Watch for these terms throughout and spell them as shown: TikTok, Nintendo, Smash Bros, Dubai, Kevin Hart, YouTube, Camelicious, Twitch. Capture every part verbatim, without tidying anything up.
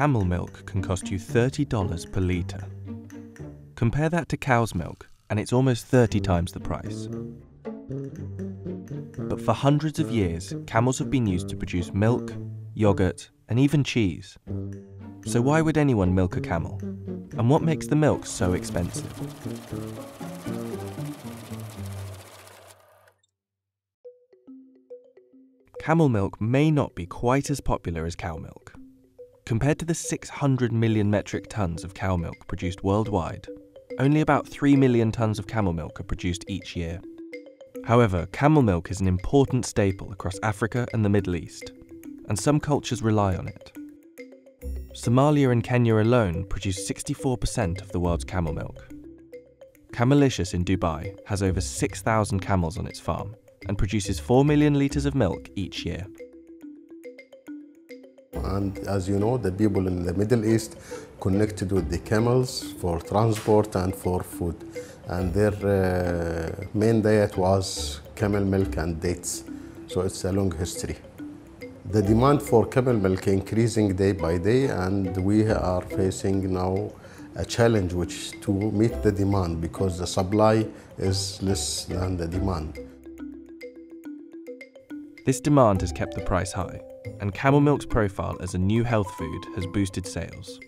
camel milk can cost you thirty dollars per litre. Compare that to cow's milk, and it's almost thirty times the price. But for hundreds of years, camels have been used to produce milk, yogurt, and even cheese. So why would anyone milk a camel? And what makes the milk so expensive? Camel milk may not be quite as popular as cow milk. Compared to the six hundred million metric tons of cow milk produced worldwide, only about three million tons of camel milk are produced each year. However, camel milk is an important staple across Africa and the Middle East, and some cultures rely on it. Somalia and Kenya alone produce sixty-four percent of the world's camel milk. Camelicious in Dubai has over six thousand camels on its farm and produces four million litres of milk each year. And as you know, the people in the Middle East connected with the camels for transport and for food. And their uh, main diet was camel milk and dates. So it's a long history. The demand for camel milk increasing day by day, and we are facing now a challenge which to meet the demand because the supply is less than the demand. This demand has kept the price high, and camel milk's profile as a new health food has boosted sales.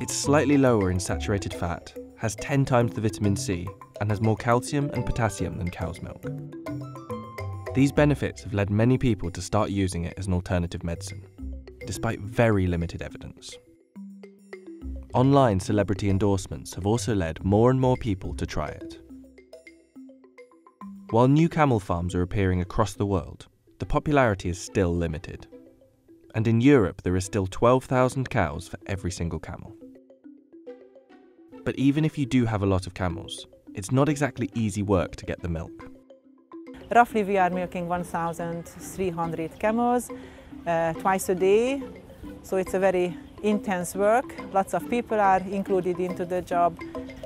It's slightly lower in saturated fat, has ten times the vitamin C, and has more calcium and potassium than cow's milk. These benefits have led many people to start using it as an alternative medicine, despite very limited evidence. Online celebrity endorsements have also led more and more people to try it. While new camel farms are appearing across the world, the popularity is still limited. And in Europe, there are still twelve thousand cows for every single camel. But even if you do have a lot of camels, it's not exactly easy work to get the milk. Roughly, we are milking one thousand three hundred camels uh, twice a day, so it's a very intense work. Lots of people are included into the job.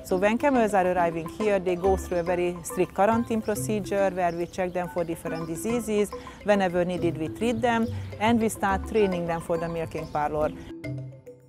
So when camels are arriving here, they go through a very strict quarantine procedure where we check them for different diseases. Whenever needed, we treat them, and we start training them for the milking parlour.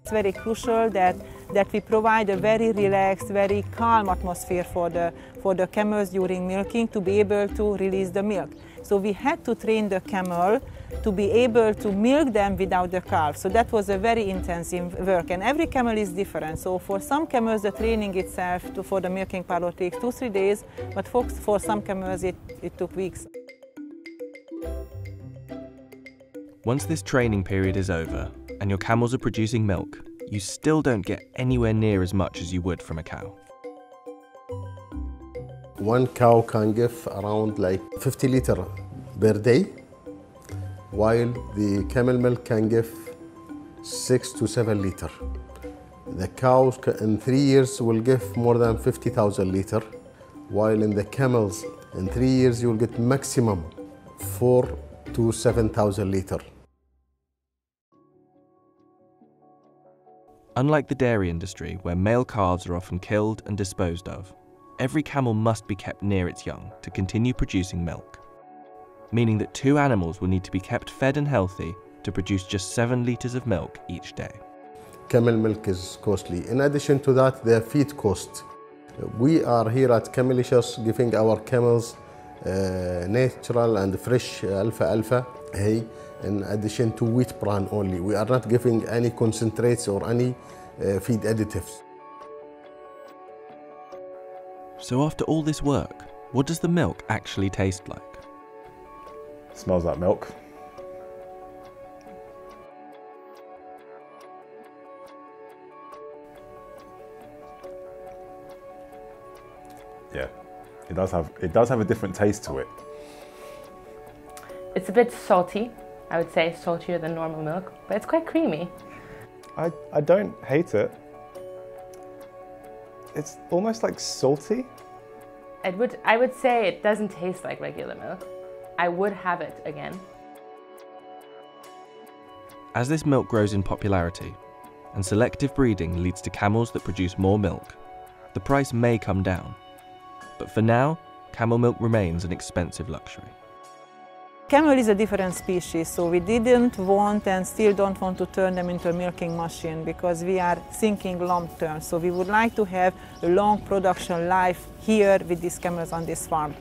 It's very crucial that, that we provide a very relaxed, very calm atmosphere for the, for the camels during milking to be able to release the milk. So we had to train the camel to be able to milk them without the calf. So that was a very intensive work, and every camel is different. So for some camels, the training itself to, for the milking parlour takes two, three days, but for, for some camels, it, it took weeks. Once this training period is over, and your camels are producing milk, you still don't get anywhere near as much as you would from a cow. One cow can give around like fifty liters per day, while the camel milk can give six to seven liters. The cows in three years will give more than fifty thousand liters, while in the camels in three years you will get maximum four to seven thousand liters. Unlike the dairy industry, where male calves are often killed and disposed of, every camel must be kept near its young to continue producing milk, meaning that two animals will need to be kept fed and healthy to produce just seven litres of milk each day. Camel milk is costly. In addition to that, their feed cost. We are here at Camelicious giving our camels uh, natural and fresh alfalfa hay, in addition to wheat bran only. We are not giving any concentrates or any uh, feed additives. So after all this work, what does the milk actually taste like? It smells like milk. Yeah, it does have, it does have a different taste to it. It's a bit salty. I would say saltier than normal milk, but it's quite creamy. I, I don't hate it. It's almost like salty. It would, I would say it doesn't taste like regular milk. I would have it again. As this milk grows in popularity and selective breeding leads to camels that produce more milk, the price may come down. But for now, camel milk remains an expensive luxury. Camel is a different species, so we didn't want and still don't want to turn them into a milking machine because we are thinking long term. So we would like to have a long production life here with these camels on this farm.